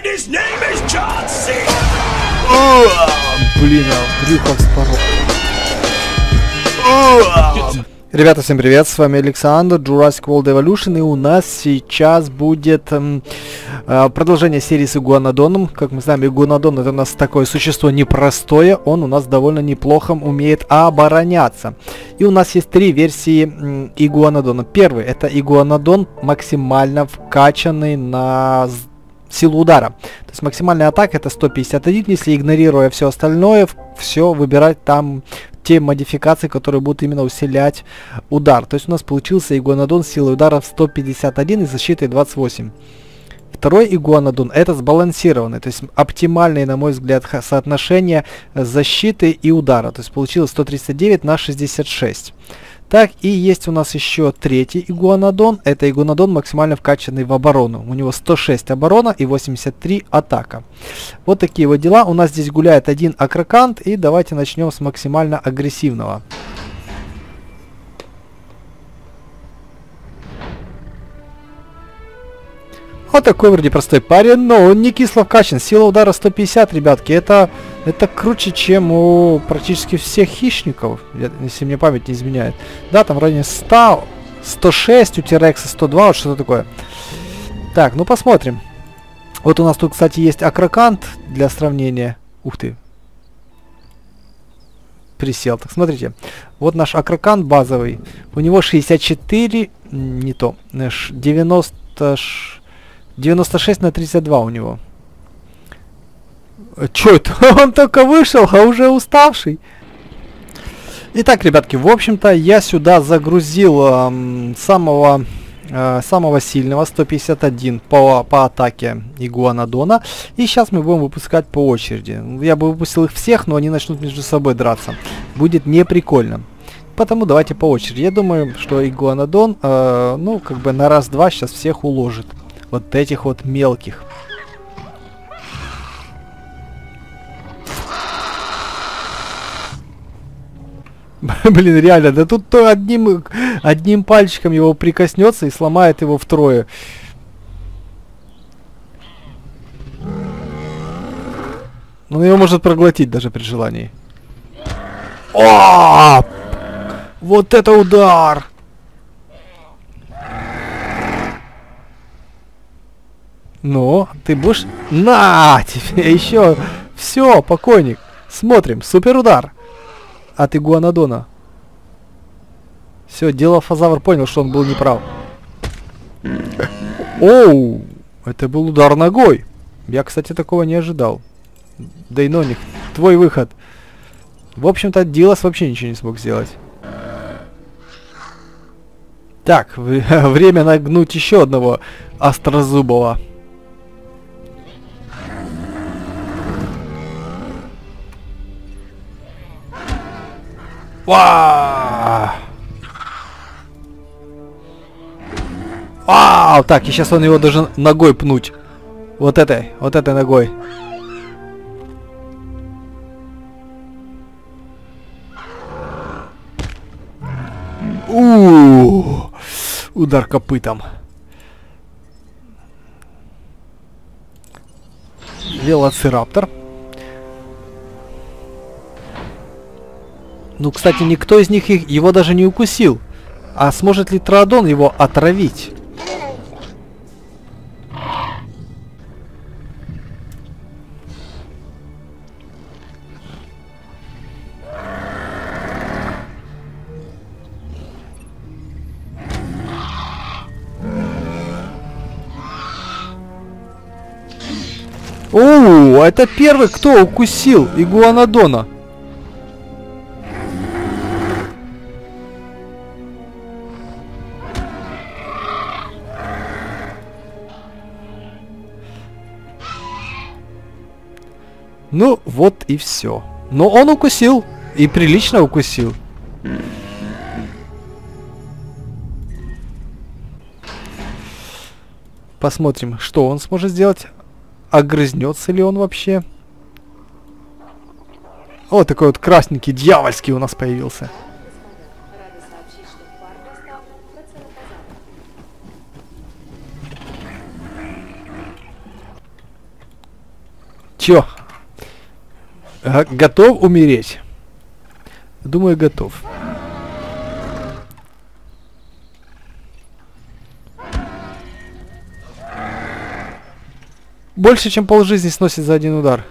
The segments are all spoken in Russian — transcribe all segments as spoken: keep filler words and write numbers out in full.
Блин, а брюхо вспорол. Ребята, всем привет, с вами Александр, Jurassic World Evolution, и у нас сейчас будет эм, э, продолжение серии с Игуанодоном. Как мы знаем, Игуанодон — это у нас такое существо непростое, он у нас довольно неплохо умеет обороняться. И у нас есть три версии э, Игуанодона. Первый — это Игуанодон, максимально вкачанный на силу удара. То есть максимальная атака — это сто пятьдесят один, если игнорируя все остальное, все выбирать там... те модификации, которые будут именно усилять удар. То есть у нас получился Игуанодон с силой удара в сто пятьдесят один и защитой двадцать восемь. Второй Игуанодон — это сбалансированный, то есть оптимальное, на мой взгляд, соотношение защиты и удара. То есть получилось сто тридцать девять на шестьдесят шесть. Так, и есть у нас еще третий Игуанодон. Это Игуанодон, максимально вкачанный в оборону. У него сто шесть оборона и восемьдесят три атака. Вот такие вот дела. У нас здесь гуляет один Акрокант. И давайте начнем с максимально агрессивного. Вот такой вроде простой парень, но он не кисло вкачан. Сила удара сто пятьдесят, ребятки. Это, это круче, чем у практически всех хищников, если мне память не изменяет. Да, там в районе сто, сто шесть, у Терекса сто два, вот что-то такое. Так, ну посмотрим. Вот у нас тут, кстати, есть Акрокант для сравнения. Ух ты. Присел. Так, смотрите. Вот наш Акрокант базовый. У него шестьдесят четыре, не то, девяносто шесть. девяносто шесть на тридцать два у него. Чё это? Он только вышел, а уже уставший. Итак, ребятки, в общем-то, я сюда загрузил эм, самого, э, самого сильного, сто пятьдесят один по, по атаке Игуанодона. И сейчас мы будем выпускать по очереди. Я бы выпустил их всех, но они начнут между собой драться. Будет неприкольно. Поэтому давайте по очереди. Я думаю, что Игуанодон, э, ну, как бы на раз-два сейчас всех уложит. Вот этих вот мелких. Блин, реально, да тут то одним, одним пальчиком его прикоснется и сломает его втрое. Он его может проглотить даже при желании. О! Вот это удар! Ну, ты будешь... На, тебе еще... Все, покойник. Смотрим, супер удар от Игуанодона. Все, дело Фазавр понял, что он был неправ. Оу, это был удар ногой. Я, кстати, такого не ожидал. Дейноних, твой выход. В общем-то, Дилас вообще ничего не смог сделать. Так, время нагнуть еще одного острозубого. Вау! Вау! Так, и сейчас он его должен ногой пнуть. Вот этой, вот этой ногой. У-у-у! Удар копытом. Велоцираптор. Ну, кстати, никто из них их, его даже не укусил. А сможет ли Традон его отравить? О, это первый, кто укусил Игуанодона. Ну, вот и все. Но он укусил. И прилично укусил. Посмотрим, что он сможет сделать. Огрызнется ли он вообще? О, такой вот красненький, дьявольский у нас появился. Чё? Готов умереть? Думаю, готов. Больше, чем полжизни сносит за один удар.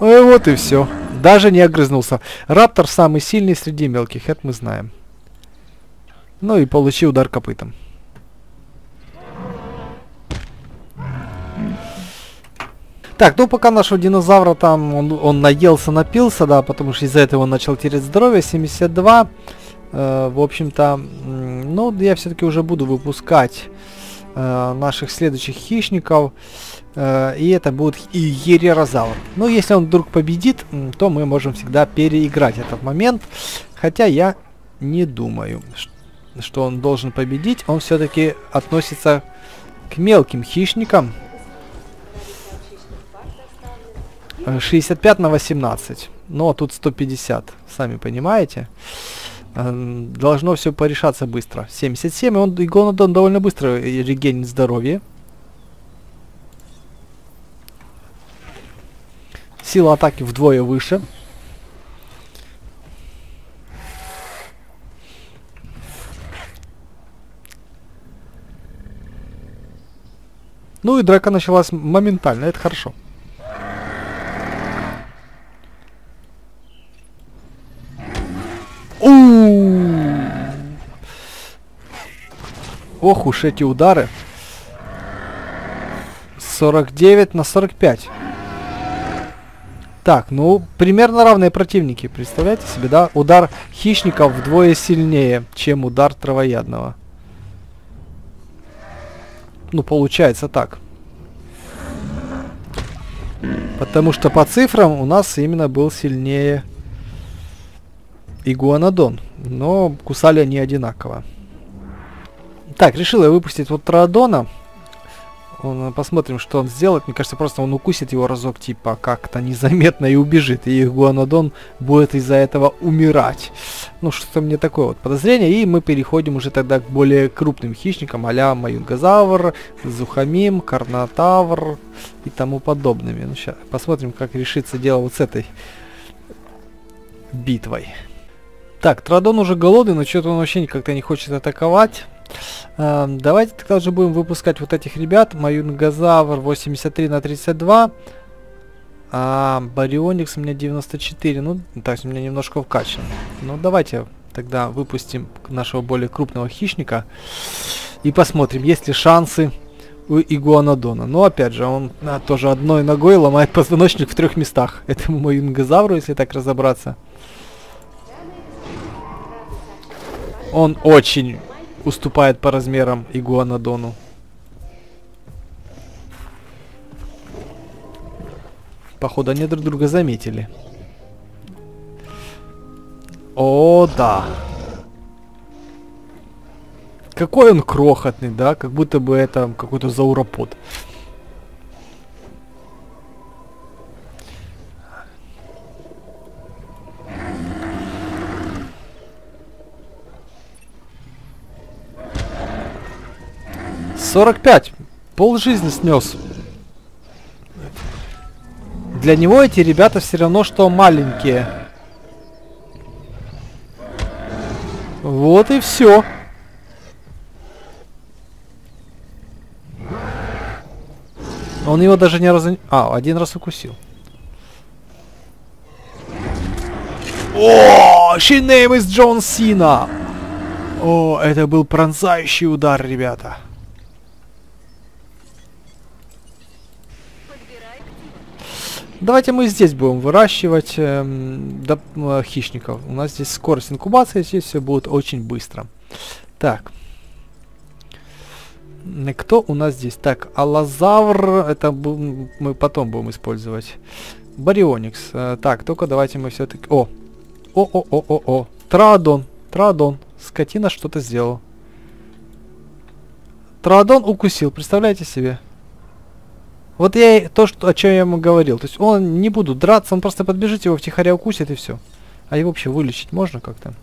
Ой, вот и все. Даже не огрызнулся. Раптор самый сильный среди мелких, это мы знаем. Ну и получи удар копытом. Так, ну пока нашего динозавра там, он, он наелся, напился, да, потому что из-за этого он начал терять здоровье, семьдесят два. Э, в общем-то, ну, я все-таки уже буду выпускать э, наших следующих хищников. Э, и это будет Иерерозавр. Ну, если он вдруг победит, то мы можем всегда переиграть этот момент. Хотя я не думаю, что он должен победить. Он все-таки относится к мелким хищникам. шестьдесят пять на восемнадцать. Ну, а тут сто пятьдесят, сами понимаете. Должно все порешаться быстро. семьдесят семь, и он, Игуанодон, довольно быстро регенит здоровье. Сила атаки вдвое выше. Ну и драка началась моментально, это хорошо. Ох уж эти удары. сорок девять на сорок пять. Так, ну, примерно равные противники, представляете себе, да? Удар хищников вдвое сильнее, чем удар травоядного. Ну, получается так. Потому что по цифрам у нас именно был сильнее Игуанодон. Но кусали они одинаково. Так, решил я выпустить вот Традона. Он, посмотрим, что он сделает. Мне кажется, просто он укусит его разок, типа, как-то незаметно и убежит. И Игуанодон будет из-за этого умирать. Ну, что-то мне такое вот подозрение. И мы переходим уже тогда к более крупным хищникам, а-ля Маюнгазавр, Зухомим, Карнотавр и тому подобными. Ну, сейчас посмотрим, как решится дело вот с этой битвой. Так, Традон уже голодный, но что-то он вообще как-то не хочет атаковать. Давайте тогда же будем выпускать вот этих ребят. Маюнгазавр восемьдесят три на тридцать два. А Барионикс у меня девяносто четыре. Ну, так, у меня немножко вкачан. Ну, давайте тогда выпустим нашего более крупного хищника. И посмотрим, есть ли шансы у Игуанодона. Но, опять же, он а, тоже одной ногой ломает позвоночник в трех местах. Этому Маюнгазавру, если так разобраться. Он очень... уступает по размерам Игуанодону. Походу, они друг друга заметили. О, да. Какой он крохотный, да? Как будто бы это какой-то зауропод. сорок пять. Пол жизни снес. Для него эти ребята все равно, что маленькие. Вот и все. Он его даже не раз... А, один раз укусил. О, she name is John Cena. О, это был пронзающий удар, ребята. Давайте мы здесь будем выращивать э, до, э, хищников. У нас здесь скорость инкубации, здесь все будет очень быстро. Так. Кто у нас здесь? Так, Алазавр, это мы потом будем использовать. Барионикс. Э, так, только давайте мы все-таки... О! О-о-о-о-о! Традон! Традон! Скотина что-то сделал. Традон укусил, представляете себе? Вот я то, что, о чем я ему говорил. То есть он не буду драться, он просто подбежит, его втихаря укусит и все. А его вообще вылечить можно как-то?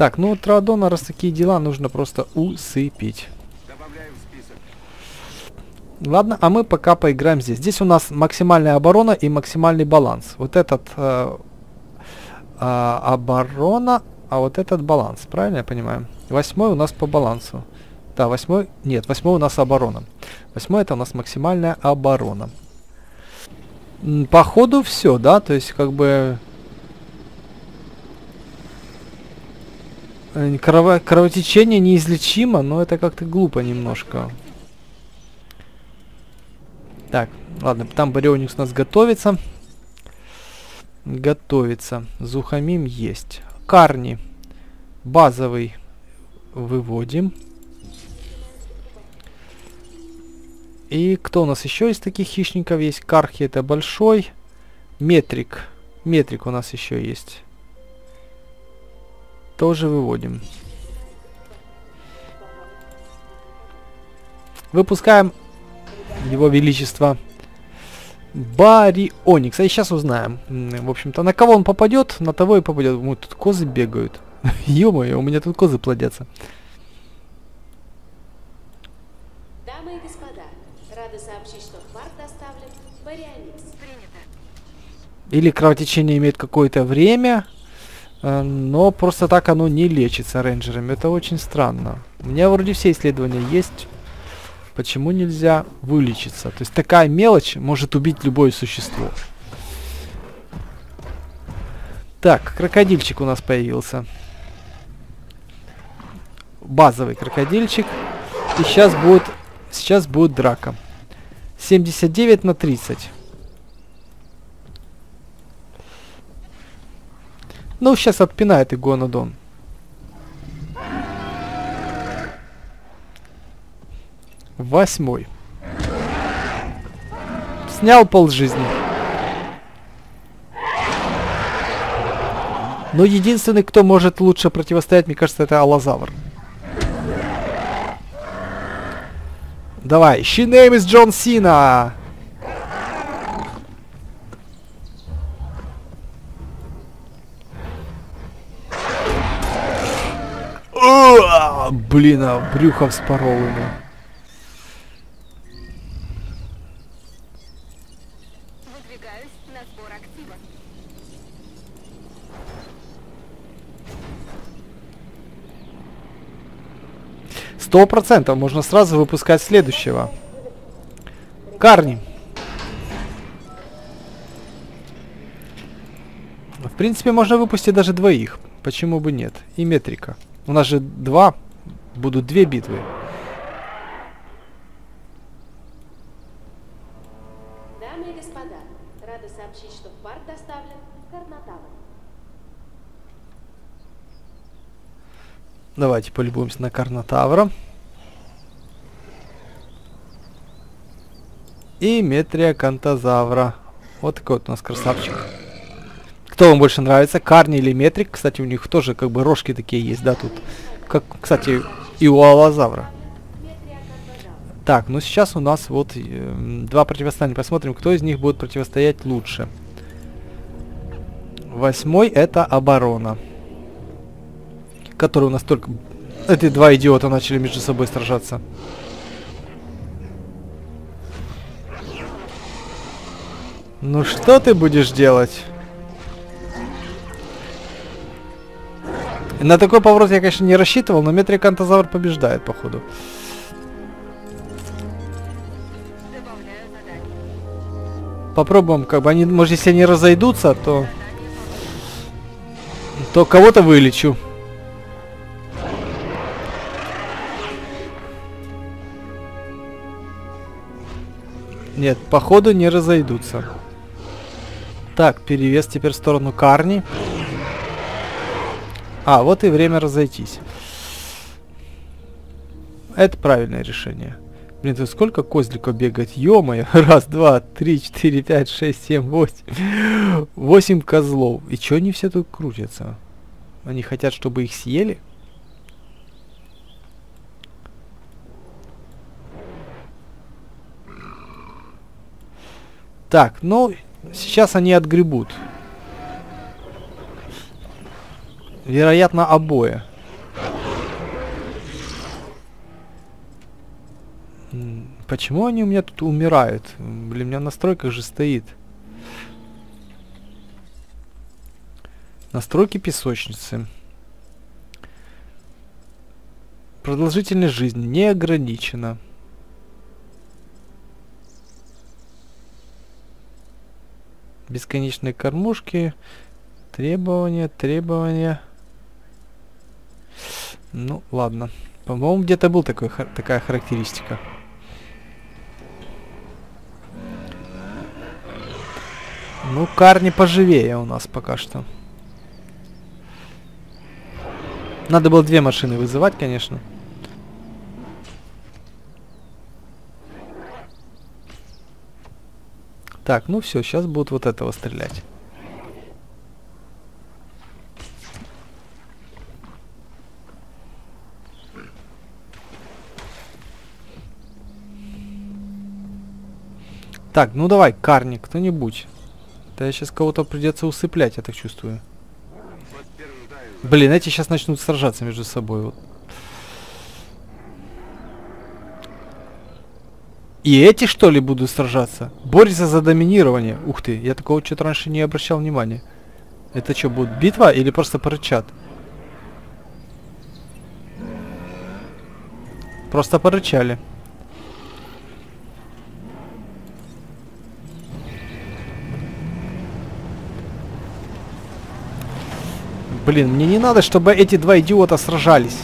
Так, ну Традона, раз такие дела, нужно просто усыпить. Ладно, а мы пока поиграем здесь. Здесь у нас максимальная оборона и максимальный баланс. Вот этот э, э, оборона, а вот этот баланс. Правильно я понимаю? Восьмой у нас по балансу. Да, восьмой... Нет, восьмой у нас оборона. Восьмой это у нас максимальная оборона. Походу все, да? То есть как бы... Крово... Кровотечение неизлечимо, но это как-то глупо немножко. Так, ладно, там Барионикс у нас готовится. Готовится. Зухомим есть. Карни. Базовый. Выводим. И кто у нас еще из таких хищников есть? Кархи это большой. Метрик. Метрик у нас еще есть. Тоже выводим. Выпускаем... Его Величество Барионикс. А сейчас узнаем. В общем-то, на кого он попадет, на того и попадет. О, тут козы бегают. Ё-моё, у меня тут козы плодятся. Дамы и господа, рады сообщить, что в парк доставлен Барионикс. Принято. Или кровотечение имеет какое-то время, но просто так оно не лечится рейнджерами. Это очень странно. У меня вроде все исследования есть. Почему нельзя вылечиться? То есть такая мелочь может убить любое существо. Так, крокодильчик у нас появился. Базовый крокодильчик. И сейчас будет, сейчас будет драка. семьдесят девять на тридцать. Ну, сейчас отпинает Игуанодон. Восьмой. Снял полжизни. Но единственный, кто может лучше противостоять, мне кажется, это Алазавр. Давай. She name is John Cena. О, блин, а брюхо вспорол ему. Сто процентов можно сразу выпускать следующего. Карни. В принципе, можно выпустить даже двоих. Почему бы нет? И Метрика. У нас же два. Будут две битвы. Дамы и господа, рады сообщить, что в парк доставлен Карнотавр. Давайте полюбуемся на Карнотавра. И Метриакантозавра. Вот такой вот у нас красавчик. Кто вам больше нравится? Карни или Метрик? Кстати, у них тоже как бы рожки такие есть, да, тут. Как, кстати, и у Алазавра. Так, ну сейчас у нас вот э, два противостояния. Посмотрим, кто из них будет противостоять лучше. Восьмой это оборона. Который у нас только... Эти два идиота начали между собой сражаться. Ну что ты будешь делать? На такой поворот я, конечно, не рассчитывал, но Метриакантозавр побеждает, походу. Попробуем, как бы они... Может, если они разойдутся, то... То кого-то вылечу. Нет, походу не разойдутся. Так, перевес теперь в сторону Карни. А, вот и время разойтись. Это правильное решение. Блин, тут сколько козликов бегает? Ё-моё, раз, два, три, четыре, пять, шесть, семь, восемь. Восемь козлов. И чё они все тут крутятся? Они хотят, чтобы их съели? Так, ну, сейчас они отгребут. Вероятно, обои. Почему они у меня тут умирают? Блин, у меня в настройках же стоит. Настройки песочницы. Продолжительность жизни не ограничена. Бесконечные кормушки. Требования, требования. Ну, ладно. По-моему, где-то была такая характеристика. Ну, карни поживее у нас пока что. Надо было две машины вызывать, конечно. Так, ну все, сейчас будут вот этого стрелять. Так, ну давай, карни, кто-нибудь. Да я сейчас кого-то придется усыплять, я так чувствую. Блин, эти сейчас начнут сражаться между собой. Вот. И эти, что ли, будут сражаться? Борются за доминирование. Ух ты, я такого что-то раньше не обращал внимания. Это что, будет битва или просто порычат? Просто порычали. Блин, мне не надо, чтобы эти два идиота сражались.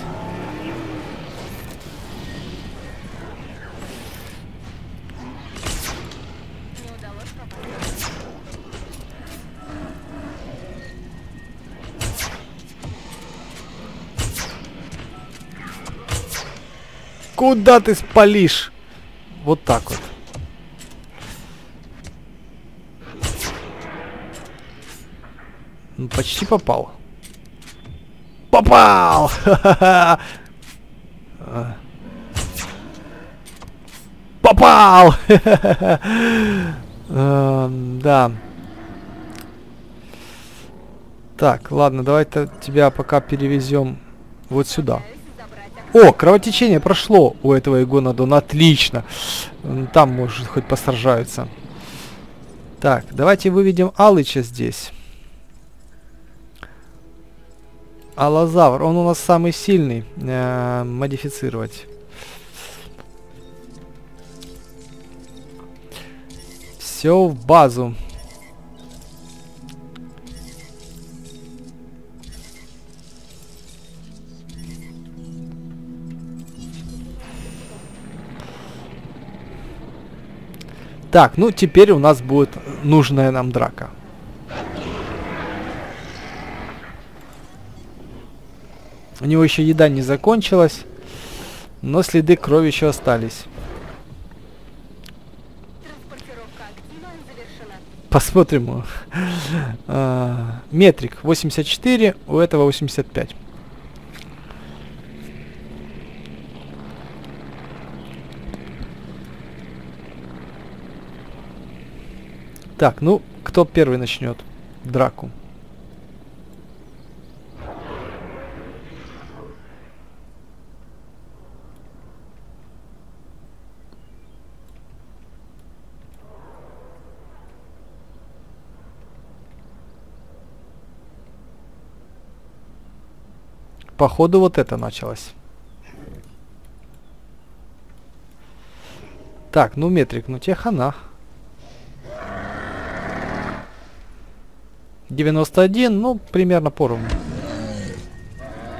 Куда ты спалишь? Вот так вот. Ну, почти попал. Попал! Попал! Да. Так, ладно, давай-то тебя пока перевезем вот сюда. О, кровотечение прошло у этого игуанодона. Отлично. Там, может, хоть посражаются. Так, давайте выведем Алыча здесь. Алазавр, он у нас самый сильный. Э-э, модифицировать. Все в базу. Так, ну теперь у нас будет нужная нам драка. У него еще еда не закончилась, но следы крови еще остались. Посмотрим. Метрик восемьдесят четыре, у этого восемьдесят пять. Так, ну, кто первый начнет драку? Походу, вот это началось. Так, ну, Метрик, ну тебе хана. девяносто один, ну, примерно поровну.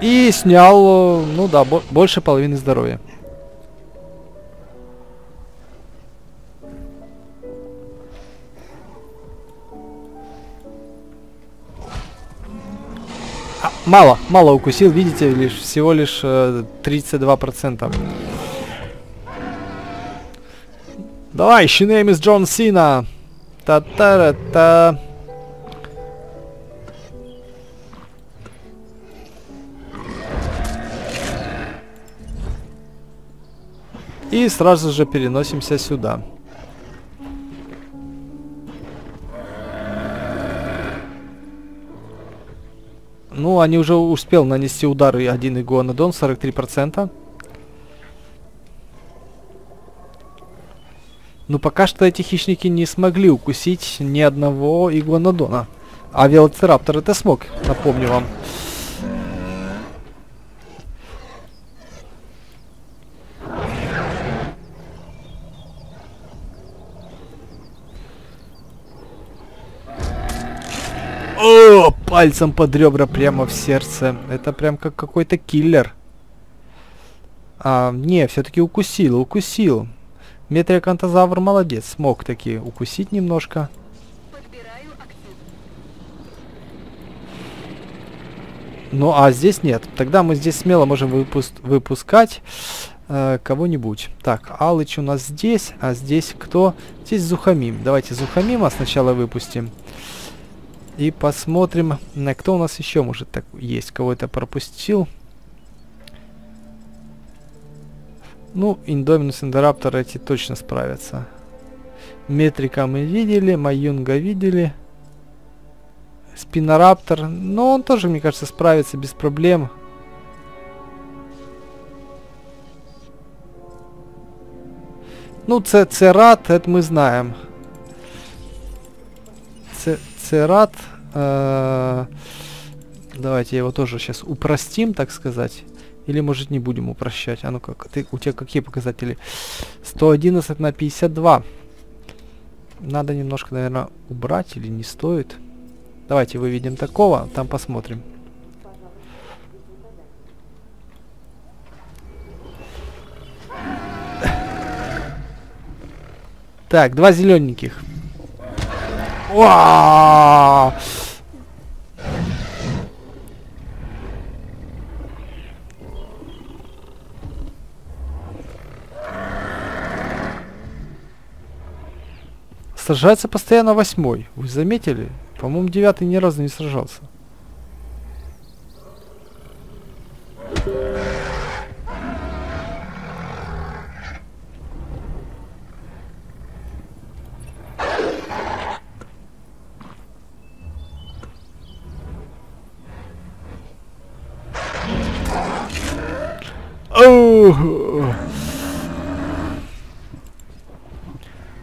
И снял, ну да, бо- больше половины здоровья. Мало, мало укусил, видите, лишь всего лишь э, тридцать два процента. Давай, she name is Джон Сина. Та-та-ра-та. И сразу же переносимся сюда. Ну, они уже успел нанести удары один игуанодон, сорок три процента. Но пока что эти хищники не смогли укусить ни одного игуанодона. А велоцираптор это смог, напомню вам. О, пальцем под ребра прямо в сердце. Это прям как какой-то киллер. А, не, все-таки укусил, укусил. Метриакантозавр молодец, смог таки укусить немножко. Ну а здесь нет. Тогда мы здесь смело можем выпуск выпускать э, кого-нибудь. Так, Алыч у нас здесь, а здесь кто? Здесь Зухомим. Давайте Зухомима сначала выпустим. И посмотрим, на кто у нас еще может так есть. Кого-то пропустил. Ну, Индоминус, Эндораптор эти точно справятся. Метрика мы видели, Маюнга видели. Спинораптор, но он тоже, мне кажется, справится без проблем. Ну, Церат, это мы знаем. Церат. Э-э- давайте его тоже сейчас упростим, так сказать. Или, может, не будем упрощать. А ну как, ты, у тебя какие показатели? сто одиннадцать на пятьдесят два. Надо немножко, наверное, убрать или не стоит. Давайте выведем такого, там посмотрим. Так, два зелененьких. Уа! Сражается постоянно восьмой. Вы заметили? По-моему, девятый ни разу не сражался.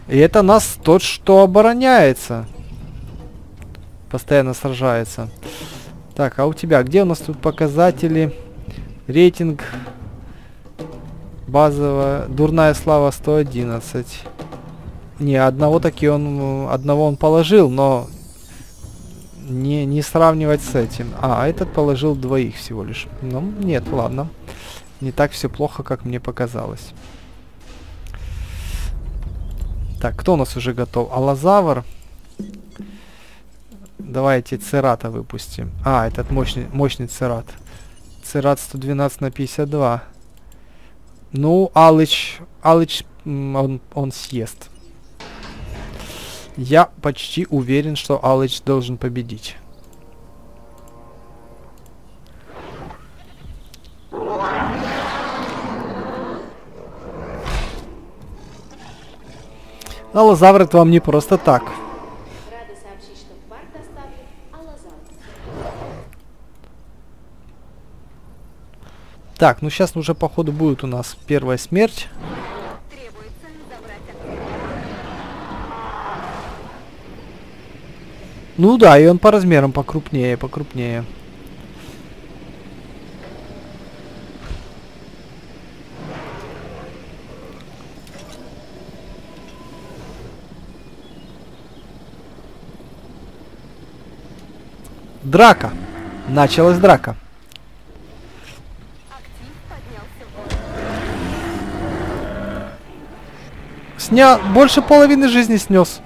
И это нас тот, что обороняется. Постоянно сражается. Так, а у тебя? Где у нас тут показатели? Рейтинг. Базовая. Дурная слава сто одиннадцать. Не, одного таки он... Одного он положил, но... Не, не сравнивать с этим. А, этот положил двоих всего лишь. Ну, нет, ладно. Не так все плохо, как мне показалось. Так, кто у нас уже готов? Алазавр. Давайте Церата выпустим. А, этот мощный, мощный Церат. Церат сто двенадцать на пятьдесят два. Ну, Алыч... Алыч, он, он съест. Я почти уверен, что Алыч должен победить. Алазавр это вам не просто так. Так, ну сейчас уже походу будет у нас первая смерть. Ну да, и он по размерам покрупнее, покрупнее. Драка. Началась драка. Сня... Больше половины жизни снес.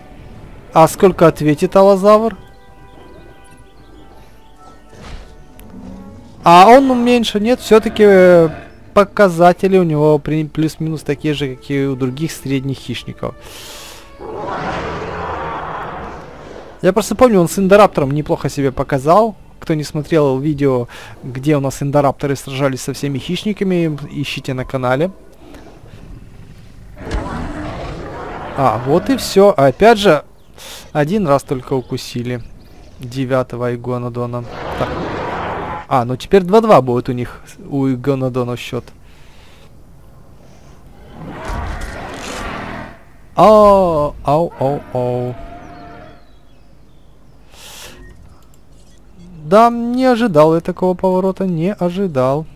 А сколько ответит Алазавр? А он меньше. Нет, все-таки показатели у него плюс-минус такие же, как и у других средних хищников. Я просто помню, он с Эндораптором неплохо себе показал. Кто не смотрел видео, где у нас Эндорапторы сражались со всеми хищниками, ищите на канале. А, вот и все. Опять же, один раз только укусили девятого игуанодона. Так. А, ну теперь два-два будет у них, у игуанодона счет. О, ау, ау, ау. Да, не ожидал я такого поворота, не ожидал.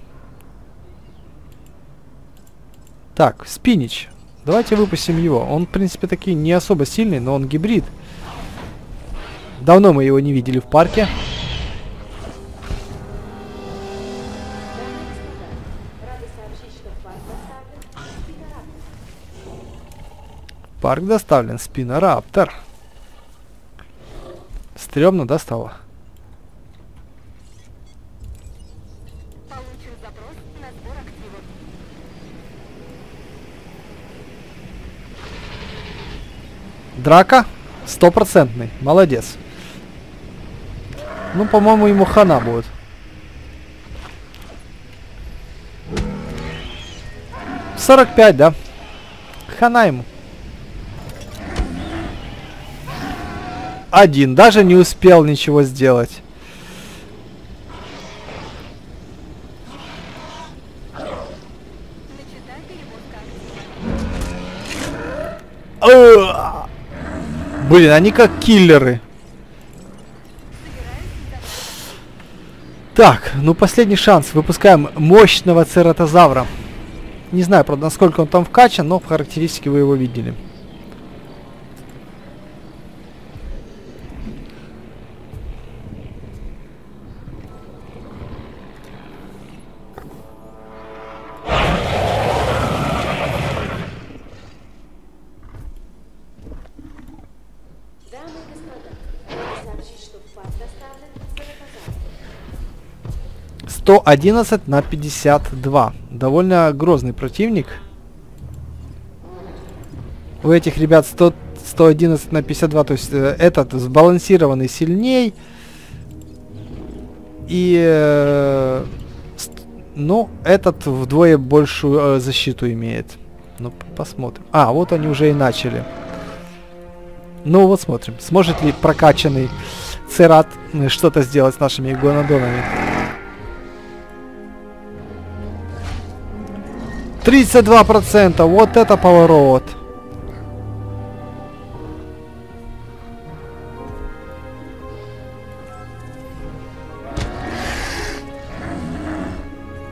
Так, спинич. Давайте выпустим его. Он, в принципе, таки не особо сильный, но он гибрид. Давно мы его не видели в парке. В парк доставлен спинораптор. Стремно, да, стало? Драка стопроцентный, молодец. Ну, по-моему, ему хана будет. сорок пять, да? Хана ему. Один, даже не успел ничего сделать. Блин, они как киллеры. Так, ну последний шанс. Выпускаем мощного цератозавра. Не знаю, правда, насколько он там вкачан, но в характеристике вы его видели. сто одиннадцать на пятьдесят два. Довольно грозный противник. У этих ребят сто одиннадцать на пятьдесят два. То есть э, этот сбалансированный сильней. И... Э, ну, этот вдвое большую э, защиту имеет. Ну, посмотрим. А, вот они уже и начали. Ну, вот смотрим. Сможет ли прокачанный Церат что-то сделать с нашими игуанодонами. тридцать два процента, вот это поворот.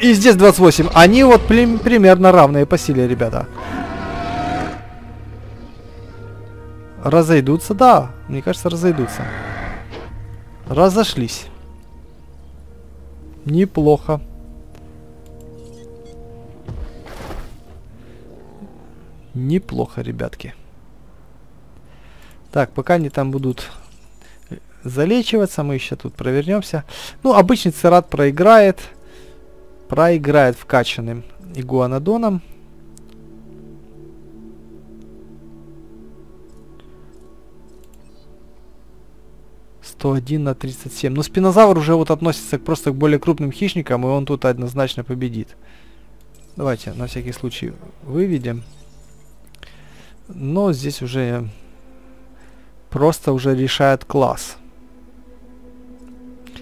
И здесь двадцать восемь. Они вот примерно равные по силе, ребята. Разойдутся, да. Мне кажется, разойдутся. Разошлись. Неплохо. Неплохо, ребятки. Так, пока они там будут залечиваться, мы еще тут провернемся. Ну, обычный церат проиграет. Проиграет вкачанным игуанодоном. сто один на тридцать семь. Но спинозавр уже вот относится к просто к более крупным хищникам, и он тут однозначно победит. Давайте на всякий случай выведем. Но здесь уже просто уже решает класс.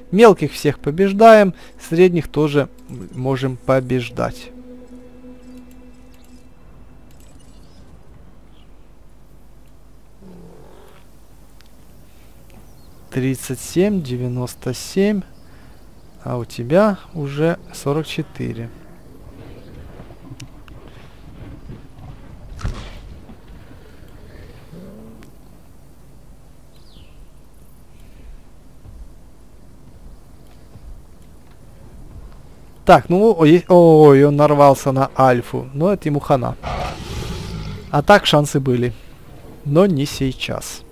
Мелких всех побеждаем, средних тоже можем побеждать. тридцать семь, девяносто семь, а у тебя уже сорок четыре. Так, ну, ой, ой, он нарвался на альфу. Но это ему хана. А так шансы были. Но не сейчас.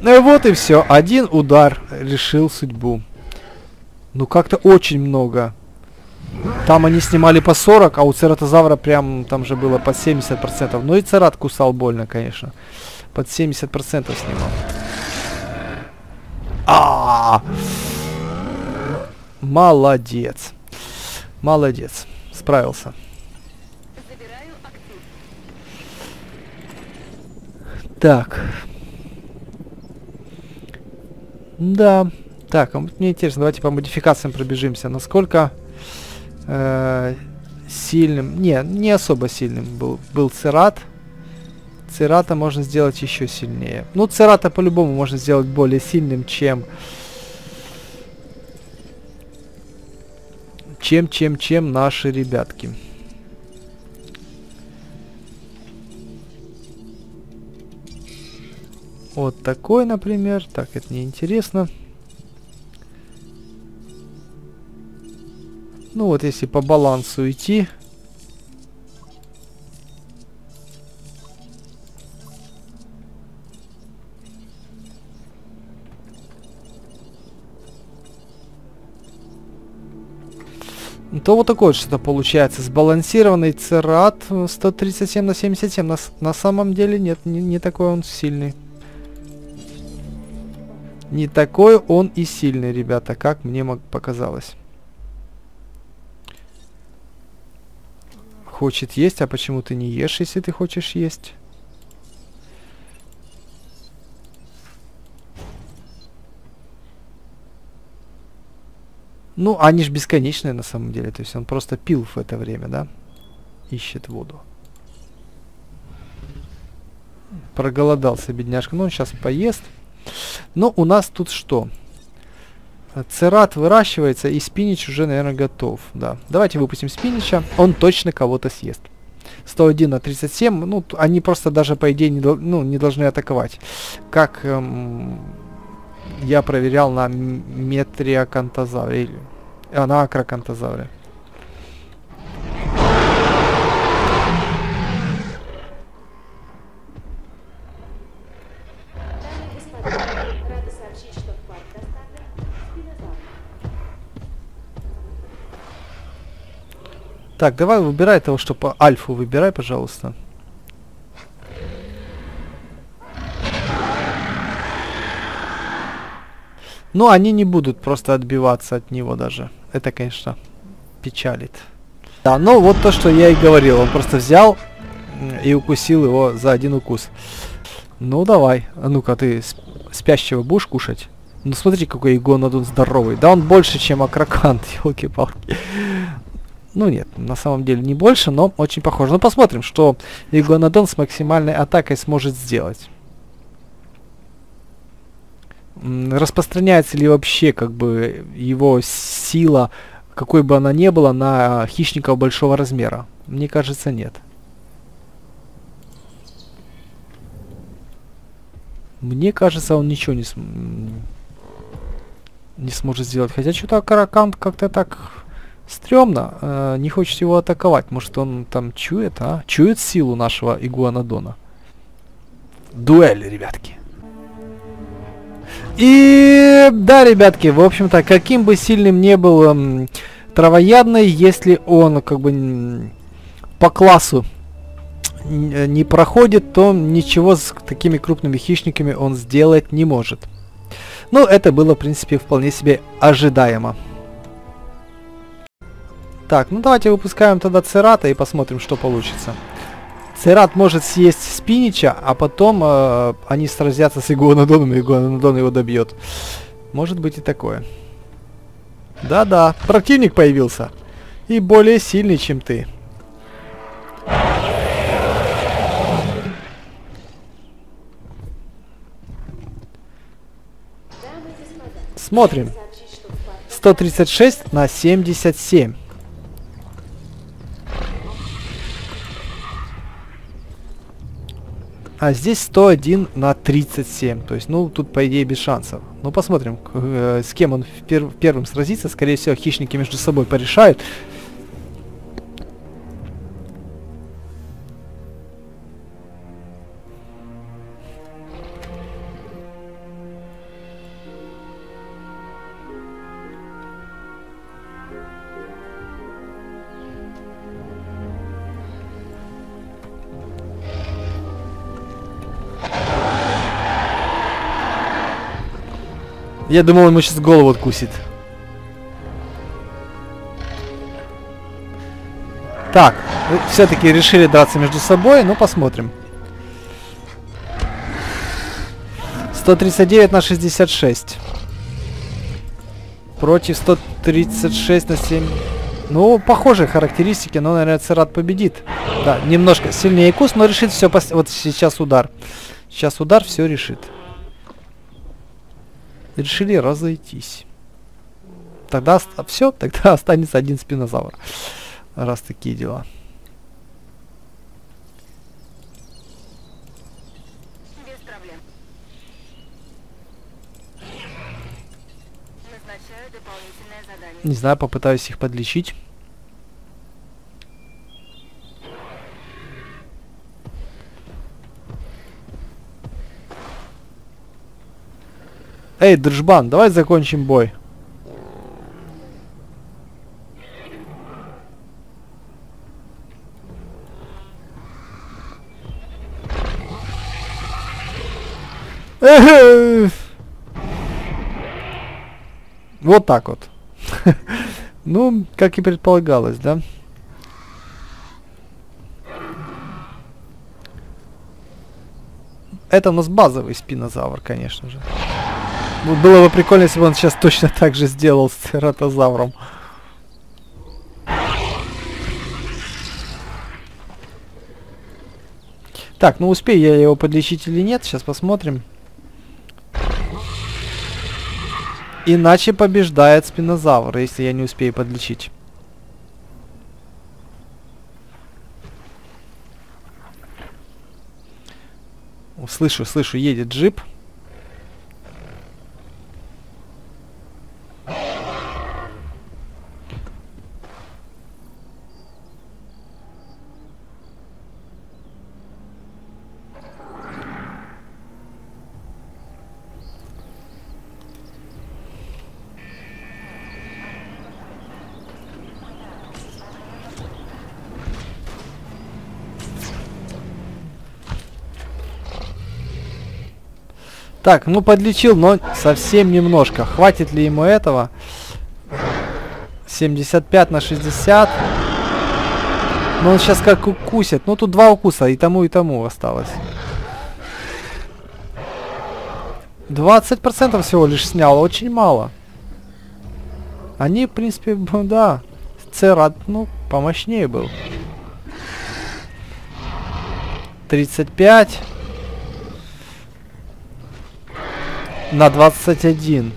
Ну и вот и все. Один удар решил судьбу. Ну как-то очень много. Там они снимали по сорок, а у цератозавра прям там же было под семьдесят процентов. Ну и церат кусал больно, конечно. Под семьдесят процентов снимал. А-а-а! Молодец. Молодец. Справился. Так. Да. Так, мне интересно, давайте по модификациям пробежимся. Насколько э, сильным... Не, не особо сильным был, был Церат. Церата можно сделать еще сильнее. Ну, Церата по-любому можно сделать более сильным, чем... Чем, чем, чем наши ребятки. Вот такой, например. Так, это неинтересно. Ну вот, если по балансу идти. То вот такое вот что-то получается. Сбалансированный Церат сто тридцать семь на семьдесят семь. На, на самом деле нет, не, не такой он сильный. Не такой он и сильный, ребята, как мне показалось. Хочет есть, а почему ты не ешь, если ты хочешь есть? Ну, они же бесконечные на самом деле. То есть он просто пил в это время, да? Ищет воду. Проголодался, бедняжка. Ну, он сейчас поест. Но у нас тут что? Церат выращивается, и спинич уже, наверное, готов. Да. Давайте выпустим спинича. Он точно кого-то съест. сто один на тридцать семь. Ну, они просто даже, по идее, не, ну, не должны атаковать. Как... Эм... Я проверял на метриакантозавре или а, на акрокантазавре. Так, давай выбирай того, что по альфу выбирай, пожалуйста. Но они не будут просто отбиваться от него даже. Это, конечно, печалит. Да, но вот то, что я и говорил. Он просто взял и укусил его за один укус. Ну, давай. А ну-ка, ты спящего будешь кушать? Ну, смотри, какой игуанодон здоровый. Да он больше, чем акрокант, елки-палки. Ну, нет, на самом деле не больше, но очень похоже. Ну, посмотрим, что игуанодон с максимальной атакой сможет сделать. Распространяется ли вообще как бы его сила, какой бы она ни была, на хищников большого размера? Мне кажется, нет. Мне кажется, он ничего не, см... не сможет сделать. Хотя что-то Акрокант как-то так стрёмно. Э, не хочет его атаковать. Может, он там чует, а? Чует силу нашего игуанодона. Дуэль, ребятки. И да, ребятки, в общем-то, каким бы сильным ни был эм, травоядный, если он как бы по классу не проходит, то ничего с такими крупными хищниками он сделать не может. Ну, это было, в принципе, вполне себе ожидаемо. Так, ну давайте выпускаем тогда Церата и посмотрим, что получится. Церат может съесть спинича, а потом э, они сразятся с игуанодоном, и игуанодон его добьет. Может быть и такое. Да-да, противник появился. И более сильный, чем ты. Смотрим. сто тридцать шесть на семьдесят семь. А здесь сто один на тридцать семь. То есть, ну, тут, по идее, без шансов. Ну, посмотрим, э, с кем он пер первым сразится. Скорее всего, хищники между собой порешают. Я думал, он ему сейчас голову откусит. Так, все-таки решили драться между собой, ну посмотрим. сто тридцать девять на шестьдесят шесть. Против сто тридцать шесть на семь. Ну, похожие характеристики, но, наверное, Церат победит. Да, немножко сильнее кус, но решит все. Пос... Вот сейчас удар. Сейчас удар все решит. Решили разойтись. Тогда все, тогда останется один спинозавр. Раз такие дела. Не знаю, попытаюсь их подлечить. Эй, дружбан, давай закончим бой. Вот так вот. Ну, как и предполагалось, да? Это у нас базовый спинозавр, конечно же. Было бы прикольно, если бы он сейчас точно так же сделал с цератозавром. Так, ну успею я его подлечить или нет, сейчас посмотрим. Иначе побеждает спинозавр, если я не успею подлечить. Слышу, слышу, едет джип. Так, ну подлечил, но совсем немножко. Хватит ли ему этого? семьдесят пять на шестьдесят. Но он сейчас как укусит. Ну тут два укуса, и тому, и тому осталось. двадцать процентов всего лишь сняло, очень мало. Они, в принципе, да. Церат, ну, помощнее был. тридцать пять. На двадцать один.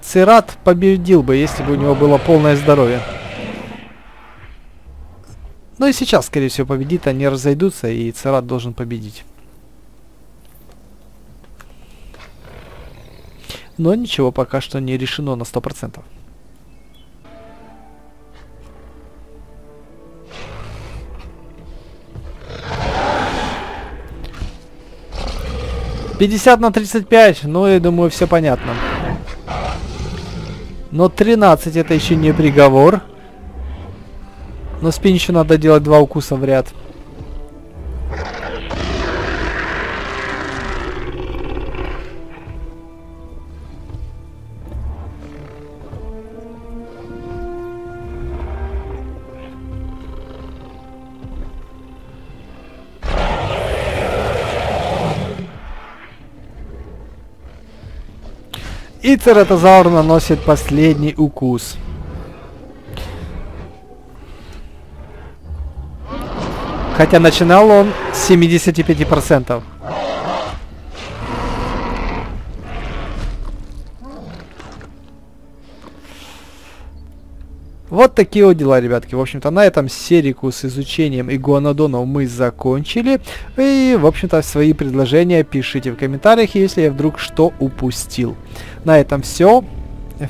Церат победил бы, если бы у него было полное здоровье. Ну и сейчас, скорее всего, победит. Они разойдутся, и Церат должен победить. Но ничего пока что не решено на сто процентов. пятьдесят на тридцать пять, ну я думаю, все понятно. Но тринадцать это еще не приговор. Но спин еще надо делать два укуса в ряд. И цератозавр наносит последний укус. Хотя начинал он с семидесяти пяти процентов. Вот такие вот дела, ребятки. В общем-то, на этом серику с изучением игуанодонов мы закончили. И, в общем-то, свои предложения пишите в комментариях, если я вдруг что упустил. На этом все.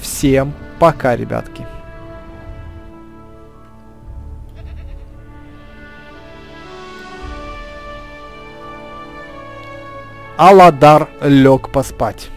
Всем пока, ребятки. Аладар лег поспать.